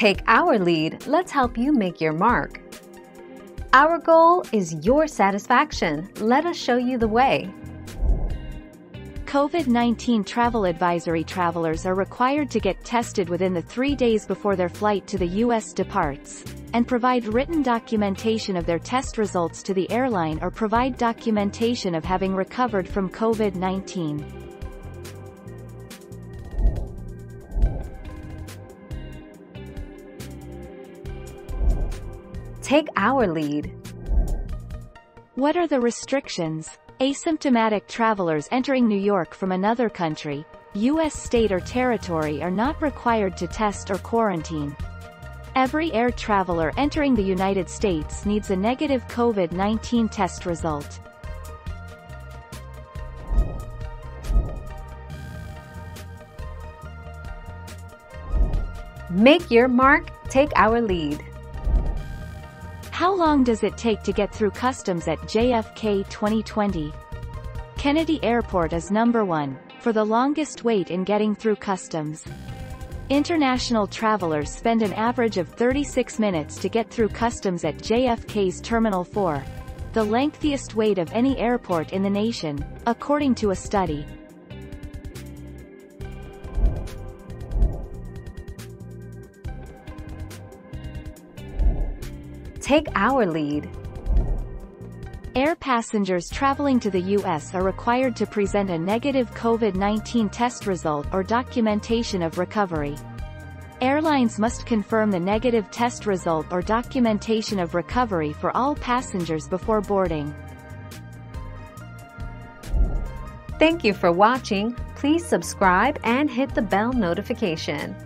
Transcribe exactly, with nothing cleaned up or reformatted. Take our lead, let's help you make your mark. Our goal is your satisfaction. Let us show you the way. COVID nineteen travel advisory: travelers are required to get tested within the three days before their flight to the U S departs, and provide written documentation of their test results to the airline or provide documentation of having recovered from COVID nineteen. Take our lead. What are the restrictions? Asymptomatic travelers entering New York from another country, U S state or territory are not required to test or quarantine. Every air traveler entering the United States needs a negative COVID nineteen test result. Make your mark, take our lead. How long does it take to get through customs at J F K twenty twenty? Kennedy Airport is number one for the longest wait in getting through customs. International travelers spend an average of thirty-six minutes to get through customs at J F K's Terminal four, the lengthiest wait of any airport in the nation, according to a study. Take our lead. Air passengers traveling to the U S are required to present a negative COVID nineteen test result or documentation of recovery. Airlines must confirm the negative test result or documentation of recovery for all passengers before boarding. Thank you for watching. Please subscribe and hit the bell notification.